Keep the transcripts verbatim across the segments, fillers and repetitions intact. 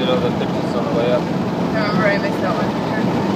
did other pictures on the way up. I remember I missed that one picture.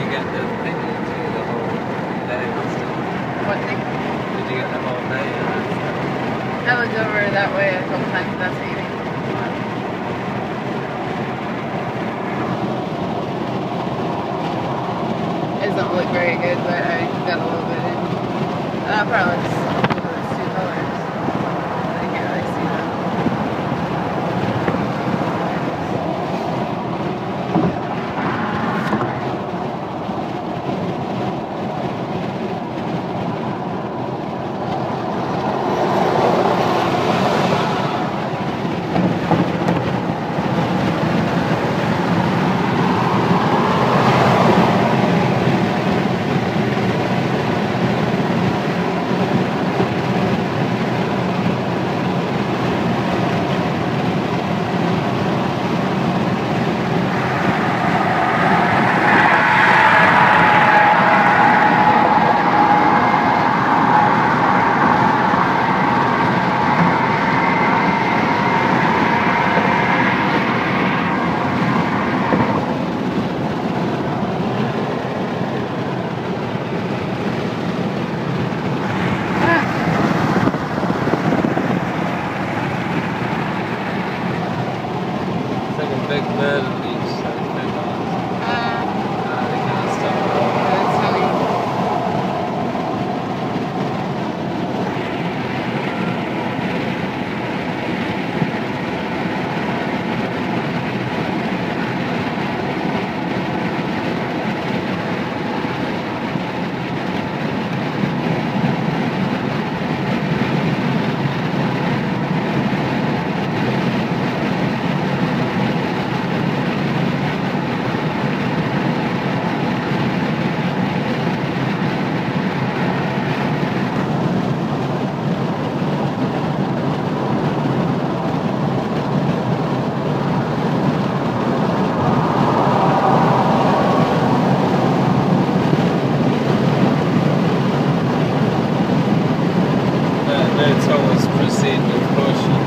you get the thing? Did you get the whole day? What thing? Did you get the whole day? I looked over that way a couple times, that's eating. It doesn't look very good, but I got a little bit in. And I probably just do those two colors. I can't really see them. Big bed and each side of big ones. Uh, uh, they kind of stuff it all. That's funny. It's always proceed with caution.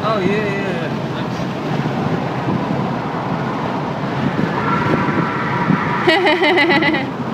Oh, yeah, yeah, yeah. Nice.